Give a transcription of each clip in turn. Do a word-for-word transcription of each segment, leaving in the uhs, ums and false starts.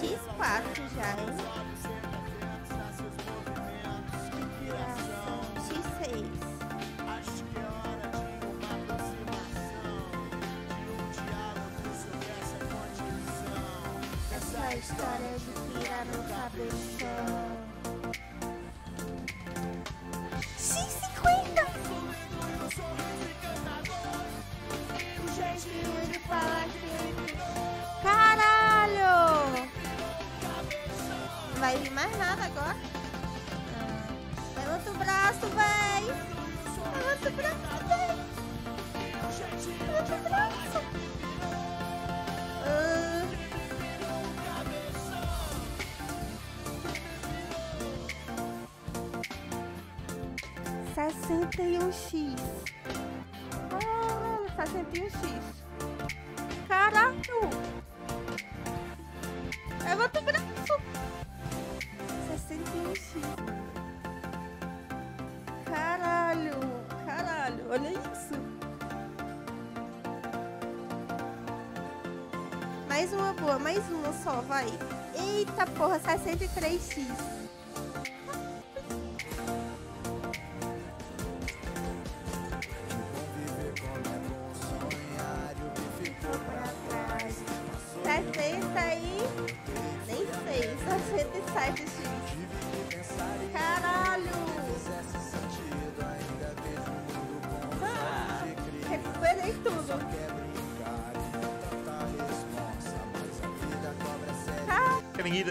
X quatro já, hein? X seis. Essa história de tirar no cabeção. X cinquenta. Caralho! Não vai vir mais nada agora. Vai no outro braço, véi! Vai no outro braço, véi! Vai no outro braço! Uh. sessenta e um X. Ah, sessenta e um X. Caralho! É o outro braço! sessenta e um X. Caralho! Caralho! Olha isso! Mais uma boa, mais uma só, vai! Eita porra, sessenta e três X!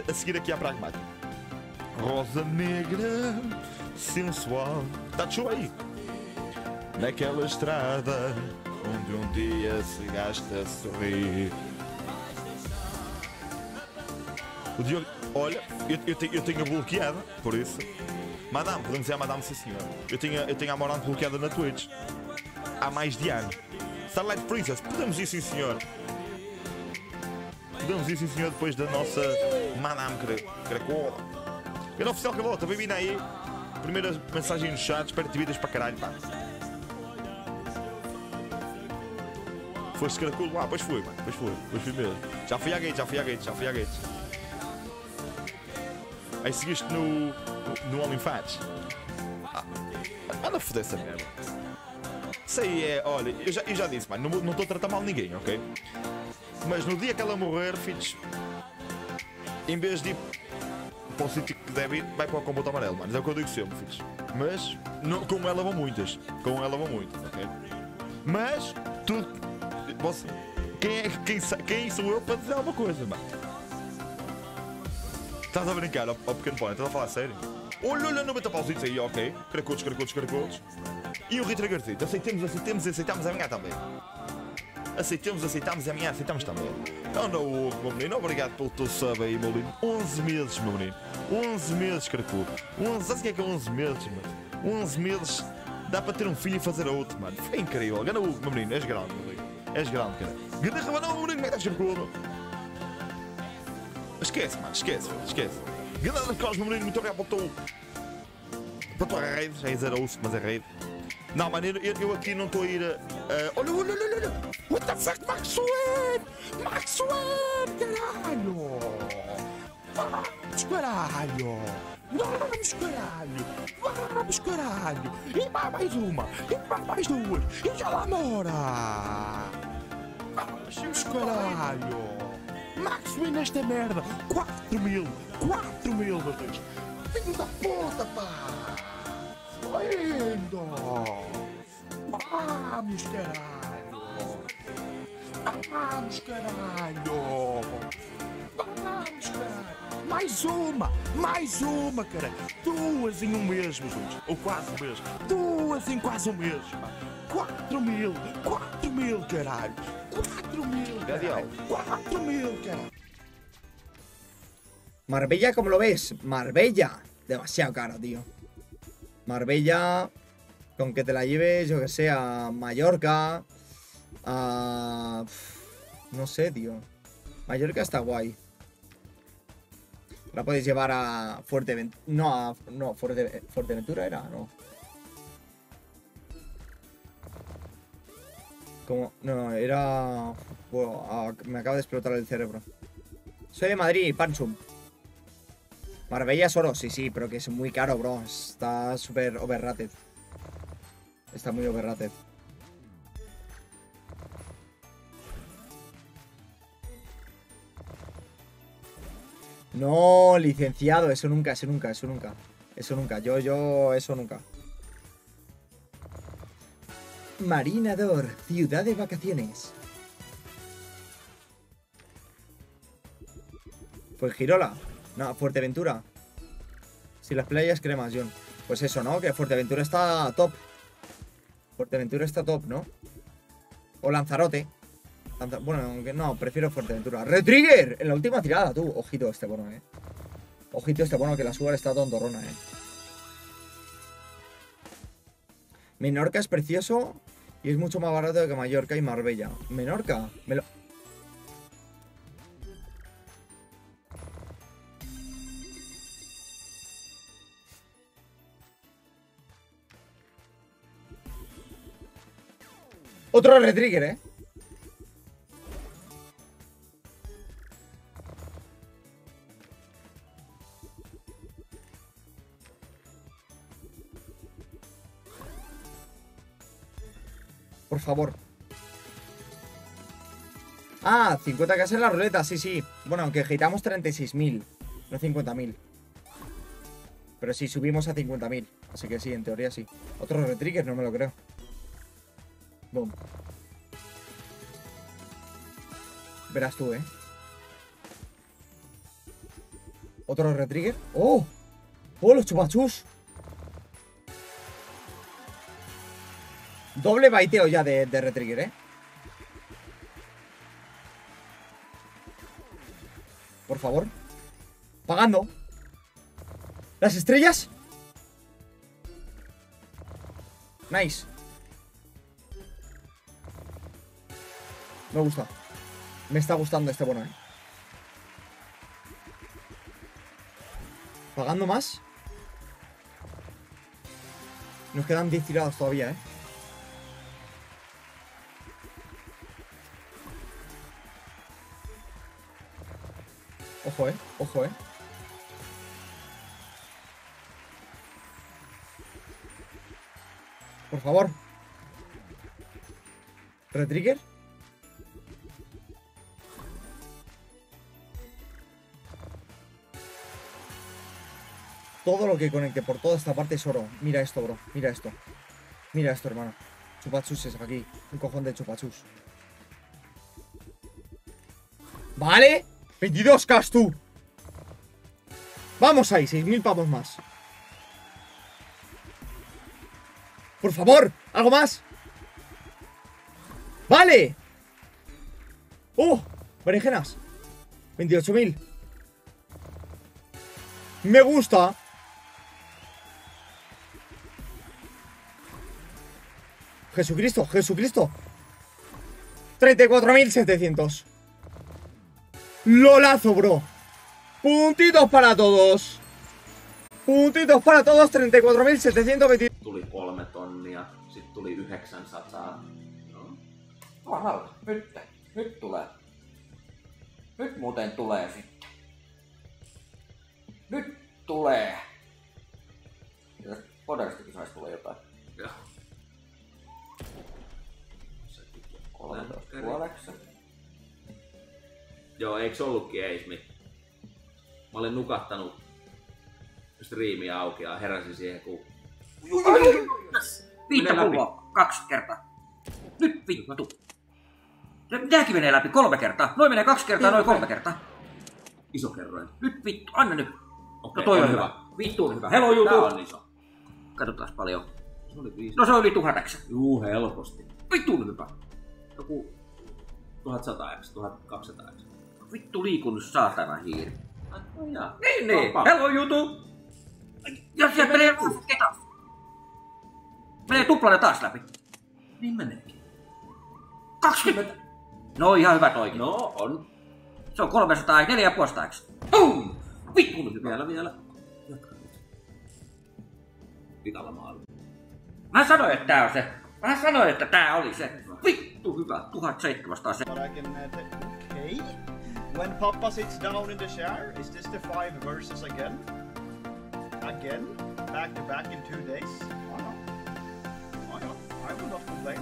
A seguir aqui a Pragmatic. Rosa negra, sensual. Tá de show aí. Naquela estrada onde um dia se gasta a sorrir. O Diogo, olha, eu, eu, tenho, eu tenho bloqueada, por isso. Madame, podemos dizer a Madame, sim senhor. Eu tenho, eu tenho a Morante bloqueada na Twitch. Há mais de ano. Starlight Princess, podemos ir, sim senhor. Podemos ir, sim senhor, depois da nossa Madame Krakow. Era oficial que volta, bem-vindo aí. Primeira mensagem no chat, espero que te vidas para caralho, pá. Foste Krakow? Ah, pois foi, mano, pois foi, pois foi mesmo. Já fui à gate, já fui à gate, já fui à gate. Aí seguiste no, no OnlyFans. Ah, anda a foder essa merda. Isso aí é, olha, eu já, eu já disse, mano, não estou a tratar mal ninguém, ok? Mas no dia que ela morrer, filhos, em vez de ir para o sítio que deve ir, vai para o comboio amarelo, mano. É o que eu digo sempre, filhos. Mas, não, com ela vão muitas. Com ela vão muitas, ok? Mas, tudo... Você, quem, é, quem, quem sou eu para dizer alguma coisa, mano? Estás a brincar, ó, ó pequeno pão, estás a falar sério? Olha, olha, noventa pausitos aí, ok? Cracudos, cracudos, cracudos. E o Ritragarzito, aceitemos, aceitemos, aceitamos a minha também. Aceitamos, aceitamos a minha, aceitamos também. Anda o meu menino, obrigado pelo teu sub aí, meu lindo. onze meses, meu menino. onze meses, Krakow. onze, sabe o que é que é onze meses, mano? onze meses, dá para ter um filho e fazer outro, mano. É incrível. Anda o meu menino, és grande, meu menino. És grande, cara. Grande rabanão, meu menino, como é que estás, Krakow? Esquece, mano, esquece, esquece. Grande Krakow, meu menino, muito obrigado pelo teu... Para a tua rede, já ia dizer ouço, mas é rede. Não, mano, eu, eu aqui não estou a ir a... Uh, olha, olha, olha, olha, what the fuck, Maxwin! Maxwin, caralho! Vamos, caralho! Vamos, caralho! Vamos, caralho! E vai mais uma! E vai mais duas! E já lá mora! Vamos, caralho! Maxwin nesta merda! quatro mil! quatro mil, meu Deus! Filho da puta, pá! Lindo! Vamos, caralho! Vamos, caralho! Vamos, caralho! Mais uma! Mais uma, cara! Duas em um mês, meus amigos! Ou quase um mês! Duas em quase um mês! Quatro mil! Quatro mil, caralho! Quatro mil, caralho! Quatro mil, caralho! Marbella, como lo ves? Marbella! Demasiado caro, tío. Marbella, con que te la lleves, yo que sé, a Mallorca, a... No sé, tío. Mallorca está guay. La podéis llevar a Fuerteventura... No, a... no Fuerte... Fuerteventura era, no. Como... No, era... Bueno, a... me acaba de explotar el cerebro. Soy de Madrid, Panchum. Marbella es oro, sí, sí, pero que es muy caro, bro. Está súper overrated. Está muy overrated. No, licenciado, eso nunca, eso nunca, eso nunca. Eso nunca, yo, yo, eso nunca. Marinador, ciudad de vacaciones. Pues Girola. No, Fuerteventura. Si las playas cremas, John. Pues eso, ¿no? Que Fuerteventura está top. Fuerteventura está top, ¿no? O Lanzarote. Lanza... Bueno, aunque no, prefiero Fuerteventura. ¡Retrigger! En la última tirada, tú. Ojito este bono, ¿eh? Ojito este bono, que la sugar está tontorrona, ¿eh? Menorca es precioso y es mucho más barato que Mallorca y Marbella. Menorca. Me lo... Otro retrigger, ¿eh? Por favor. Ah, cincuenta k en la ruleta, sí, sí. Bueno, aunque agitamos treinta y seis mil, no cincuenta mil. Pero sí, subimos a cincuenta mil. Así que sí, en teoría sí. Otro retrigger, no me lo creo. Boom. Verás tú, ¿eh? Otro retrigger. ¡Oh! ¡Oh, los chupachus! Doble baiteo ya de, de retrigger, ¿eh? Por favor. Pagando. ¿Las estrellas? Nice. Me gusta. Me está gustando este bono, ¿eh? ¿Pagando más? Nos quedan diez tirados todavía, ¿eh? Ojo, ¿eh? Ojo, ¿eh? Por favor. ¿Retrigger? Todo lo que conecte por toda esta parte es oro. Mira esto, bro. Mira esto. Mira esto, hermano. Chupachus es aquí. Un cojón de chupachus. Vale. veintidós k tú. Vamos ahí. seis mil pavos más. Por favor. ¿Algo más? Vale. ¡Oh! Berenjenas. veintiocho mil. Me gusta. Jesucristo, Jesucristo. treinta y cuatro mil setecientos. Lolazo, bro. Puntitos para todos. Puntitos para todos. treinta y cuatro mil setecientos veintidós. Tuli kolme tonnia, sit tuli yhdeksänsataa. No. Aha, nyt, nyt tulee. Nyt muuten tulee sitten. Nyt tulee. Jos poderistikin saisi tulla jotain. Joo. kolmetoista puoleksi. Joo, eiks ollutkin eismi? Mä olin nukahtanut striimiä auki ja heräsin siihen kun... Viittä pulloa kaksi kertaa. Nyt vittu. Nääkin menee läpi kolme kertaa. Noin menee kaksi kertaa, noin kolme kertaa. Iso kerroin. Nyt vittu, anna nyt. Okay, no toi on, on hyvä. hyvä. Vittu on hyvä. Hello YouTube! Tää on iso. Katsotaas paljon. Se oli viisi. No se oli tuhat x. Juu, helposti. Vittu on hyvä. Joku tuhat sata x, tuhat kaksisataa x. Vittu liikunut saatana hiiri. Ai jaa. Niin, niin. Hello YouTube! Ja sieltä menee ruusukke taas. Menee tuplana taas läpi. Niin meneekin. kaksikymmentä! No ihan hyvä toikin. No on. Se on kolmesataa, neljä ja puoli x. Boom! Vittu hyvä. Vielä, vielä. Jatka nyt. Pitala maali. Mä sanoin, että tää on se. Mä sanoin, että tää oli se. Vittu hyvä. tuhat seitsemänsataa. Okei. When Papa sits down in the chair, is this the five verses again? Again? Back to back in two days? Why not? Why not? I will not complain.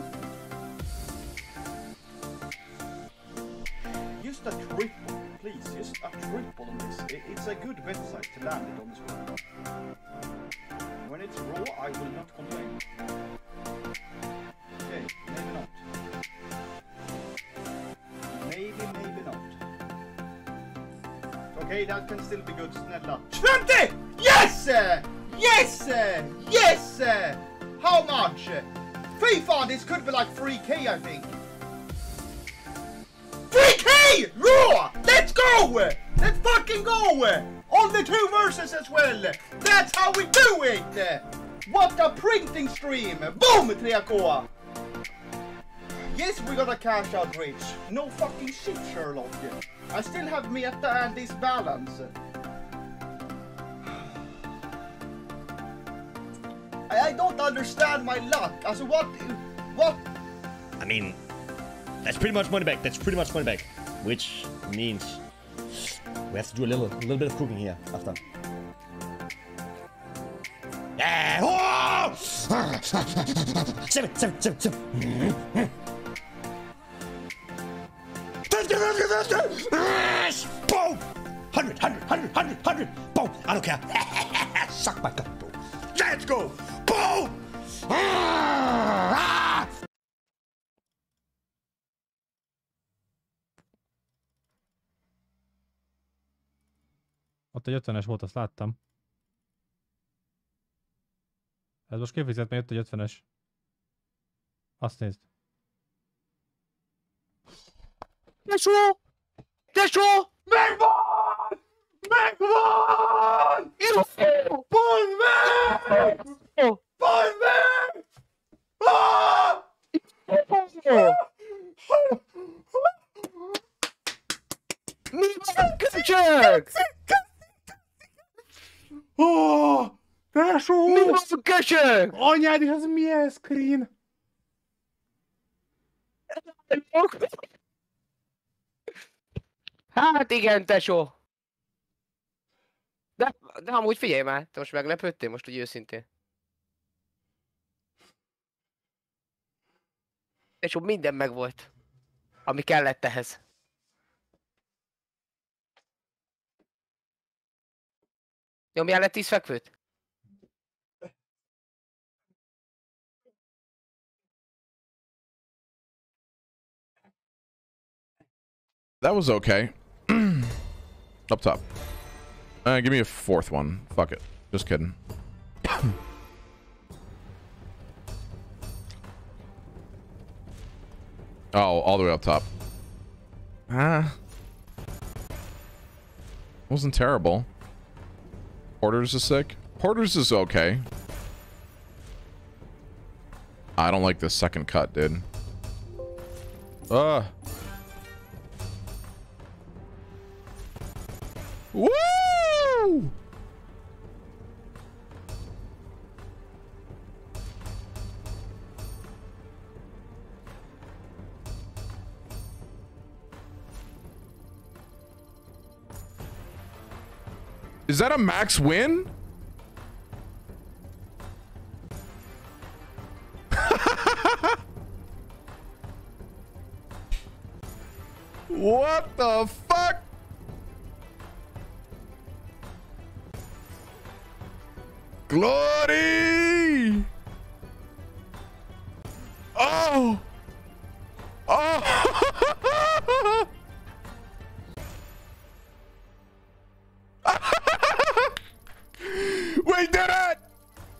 Just a triple, please. Just a triple on this. It, it's a good website to land it on this one. When it's raw, I will not complain. Okay, maybe not. Maybe, maybe not. Okay, that can still be good. Snella. twenty! Yes! Yes! Yes! How much? FIFA, this could be like three K, I think. three K! Raw! Let's go! Let's fucking go! On the two verses as well! That's how we do it! What a printing stream! Boom, three K! Yes, we got a cash out rich. No fucking shit, Sherlock. I still have meta and this balance. I don't understand my luck. Also, what? What? I mean, that's pretty much money back. That's pretty much money back, which means we have to do a little, a little bit of cooking here after. Yeah. Oh! seven, seven, seven, seven. Boom! Hundred, hundred, hundred, hundred, hundred. Boom! I don't care. Suck my gut, bro. Let's go! Boom! Ah! Ott egy ötvenes volt, azt láttam. Ez most kifizet, mert jött egy ötvenes. Azt nézd. Tesó! Tesó! Megvan! Megvan! Iraszó! Pont meg! Pont meg! Mi van köcsög? Tesó! Mi van köcsög? Anyád, és az milyen screen? Hát igen, tesó! De, de amúgy figyelj már, te most meglepődtél, most úgy őszintén. Tesó, minden megvolt, ami kellett ehhez. Nyomjál le tíz fekvőt? That was okay. Up top. Uh, give me a fourth one. Fuck it. Just kidding. Oh, all the way up top. Ah. Wasn't terrible. Porters is sick. Porters is okay. I don't like this second cut, dude. Ugh. Woo! Is that a max win? What the fuck? Glory! Oh! Oh! We did it!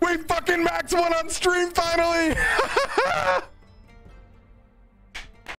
We fucking maxed one on stream finally!